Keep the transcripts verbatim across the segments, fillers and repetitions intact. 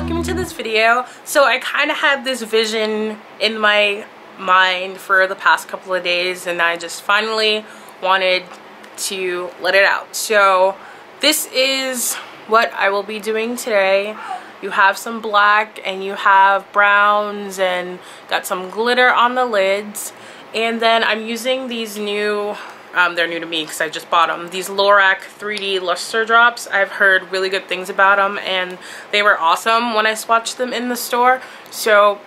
welcome to this video. So I kind of had this vision in my mind for the past couple of days, and I just finally wanted to let it out. So this is what I will be doing today. You have some black and you have browns and got some glitter on the lids, and then I'm using these new Um, they're new to me because I just bought them. These Lorac three D Luster Drops. I've heard really good things about them, and they were awesome when I swatched them in the store. So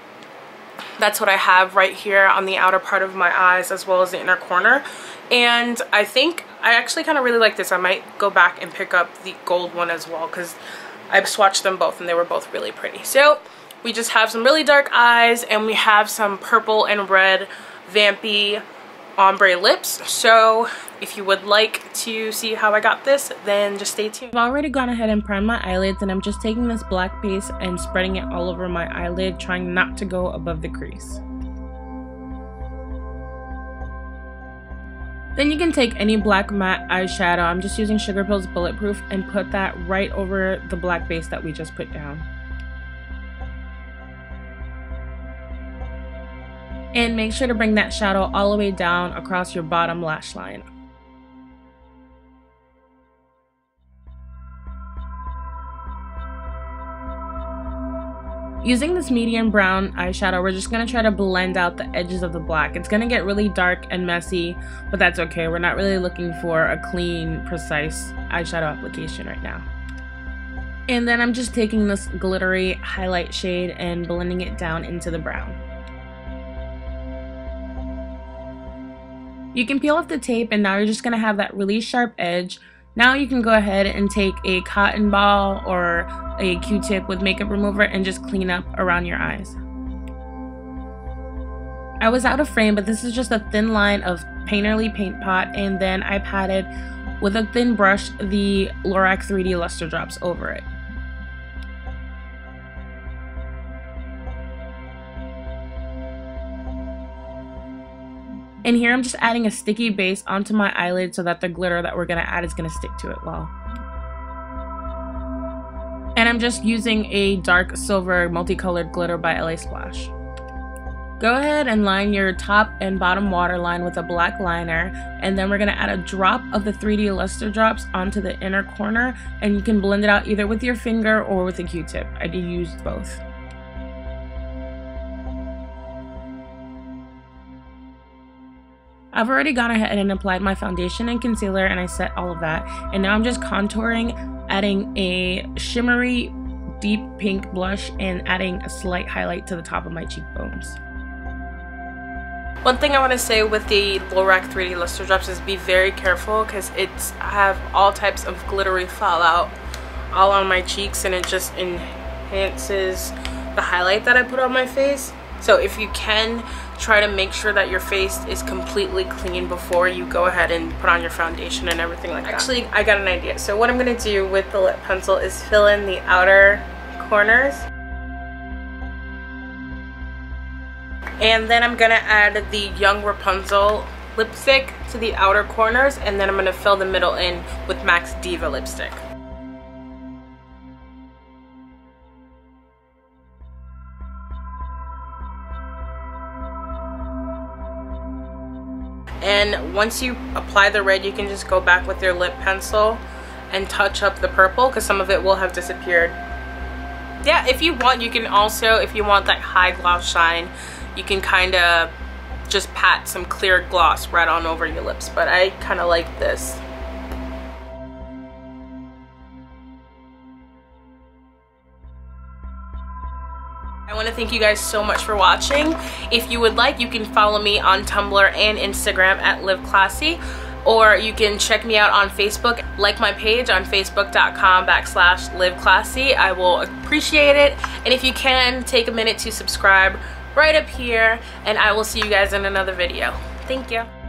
that's what I have right here on the outer part of my eyes as well as the inner corner. And I think I actually kind of really like this. I might go back and pick up the gold one as well because I've swatched them both and they were both really pretty. So we just have some really dark eyes, and we have some purple and red vampy ombre lips. So if you would like to see how I got this, then just stay tuned. I've already gone ahead and primed my eyelids, and I'm just taking this black paste and spreading it all over my eyelid, trying not to go above the crease. Then you can take any black matte eyeshadow. I'm just using Sugarpill's Bulletproof and put that right over the black base that we just put down. And make sure to bring that shadow all the way down across your bottom lash line. Using this medium brown eyeshadow, we're just going to try to blend out the edges of the black. It's going to get really dark and messy, but that's okay. We're not really looking for a clean, precise eyeshadow application right now. And then I'm just taking this glittery highlight shade and blending it down into the brown. You can peel off the tape, and now you're just going to have that really sharp edge. Now you can go ahead and take a cotton ball or a Q-tip with makeup remover and just clean up around your eyes. I was out of frame, but this is just a thin line of Painterly paint pot, and then I patted with a thin brush the Lorac three D Luster Drops over it. And here I'm just adding a sticky base onto my eyelid so that the glitter that we're going to add is going to stick to it well. And I'm just using a dark silver multicolored glitter by L A Splash. Go ahead and line your top and bottom waterline with a black liner, and then we're going to add a drop of the three D Luster Drops onto the inner corner, and you can blend it out either with your finger or with a Q-tip. I do use both. I've already gone ahead and applied my foundation and concealer, and I set all of that, and now I'm just contouring, adding a shimmery deep pink blush and adding a slight highlight to the top of my cheekbones. One thing I want to say with the Lorac three D Luster Drops is be very careful because it's I have all types of glittery fallout all on my cheeks, and it just enhances the highlight that I put on my face. So if you can, try to make sure that your face is completely clean before you go ahead and put on your foundation and everything like that. Actually, I got an idea. So what I'm going to do with the lip pencil is fill in the outer corners. And then I'm going to add the Yung Rapunxel lipstick to the outer corners. And then I'm going to fill the middle in with MAC's Diva lipstick. And once you apply the red, you can just go back with your lip pencil and touch up the purple because some of it will have disappeared. Yeah, if you want, you can also, if you want that high gloss shine, you can kind of just pat some clear gloss right on over your lips, but I kind of like this. I want to thank you guys so much for watching. If you would like, you can follow me on Tumblr and Instagram at LivClassy, or you can check me out on Facebook. Like my page on facebook.com backslash LivClassy. I will appreciate it. And if you can, take a minute to subscribe right up here, and I will see you guys in another video. Thank you.